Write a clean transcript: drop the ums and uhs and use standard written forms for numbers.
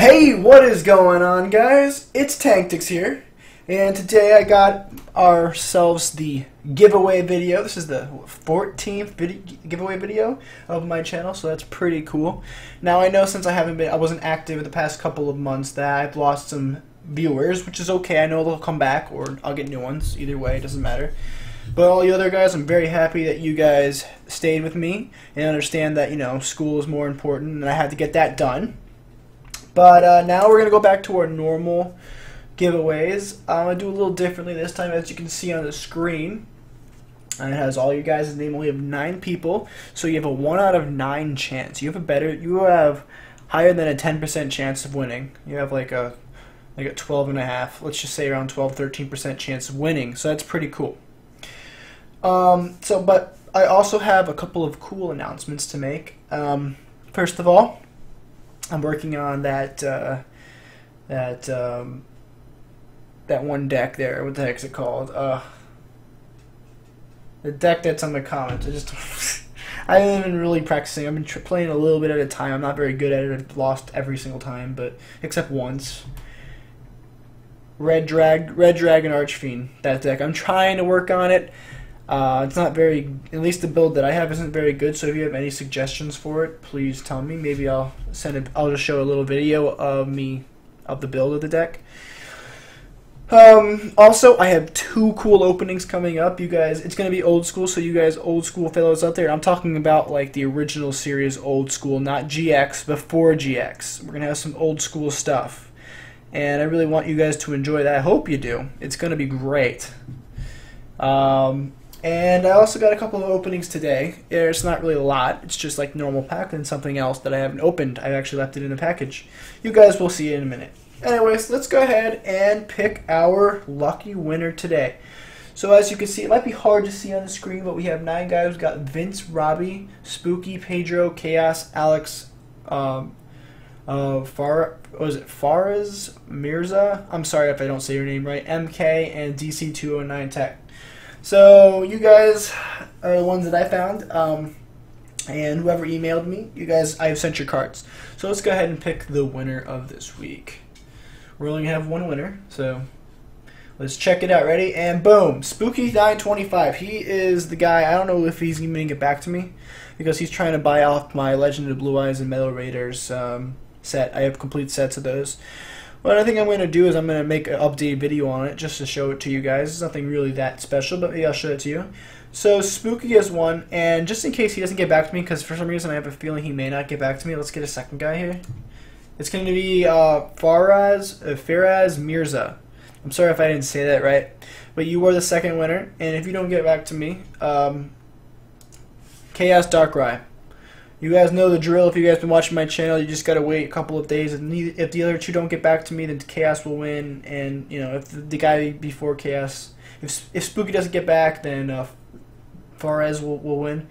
Hey, what is going on, guys? It's Tanctics here, and today I got ourselves the giveaway video. This is the 14th giveaway video of my channel, so that's pretty cool. Now I know since I wasn't active the past couple of months that I've lost some viewers, which is okay. I know they'll come back or I'll get new ones. Either way, it doesn't matter. But all you other guys, I'm very happy that you guys stayed with me and understand that, you know, school is more important and I had to get that done. But now we're going to go back to our normal giveaways. I'm going to do a little differently this time, as you can see on the screen. And it has all your guys' name. We have 9 people, so you have a 1 out of 9 chance. You have higher than a 10% chance of winning. You have like a 12.5, let's just say around 12, 13% chance of winning. So that's pretty cool. But I also have a couple of cool announcements to make. First of all, I'm working on that one deck there. What the heck's it called? The deck that's on the comments. I haven't been really practicing. I've been playing a little bit at a time. I'm not very good at it. I've lost every single time, but except once. Red Dragon Archfiend. That deck. I'm trying to work on it. It's not very, at least the build that I have isn't very good, so if you have any suggestions for it, please tell me. Maybe I'll just show a little video of the build of the deck. Also, I have 2 cool openings coming up. You guys, it's going to be old school, so you guys old school fellows out there, I'm talking about like the original series old school, not GX, before GX. We're going to have some old school stuff, and I really want you guys to enjoy that. I hope you do. It's going to be great. And I also got a couple of openings today. It's not really a lot. It's just like normal pack and something else that I haven't opened. I've actually left it in the package. You guys will see it in a minute. Anyways, let's go ahead and pick our lucky winner today. So as you can see, it might be hard to see on the screen, but we have 9 guys. We've got Vince, Robbie, Spooky, Pedro, Chaos, Alex, Faraz Mirza? I'm sorry if I don't say your name right. MK and DC209 Tech. So you guys are the ones that I found, and whoever emailed me, you guys, I have sent your cards. So let's go ahead and pick the winner of this week. We're only going to have 1 winner, so let's check it out. Ready? And boom, Spooky925. He is the guy. I don't know if he's even going to get back to me because he's trying to buy off my Legend of Blue Eyes and Metal Raiders set. I have complete sets of those. What I think I'm going to do is I'm going to make an updated video on it just to show it to you guys. It's nothing really that special, but maybe I'll show it to you. So Spooky has won, and just in case he doesn't get back to me, because for some reason I have a feeling he may not get back to me, let's get a second guy here. It's going to be Faraz Mirza. I'm sorry if I didn't say that right, but you were the second winner, and if you don't get back to me, Chaos Darkrai. You guys know the drill. If you guys been watching my channel, you just gotta wait a couple of days, and if the other 2 don't get back to me, then Chaos will win. And you know, if the guy before Chaos, if Spooky doesn't get back, then Faraz will win.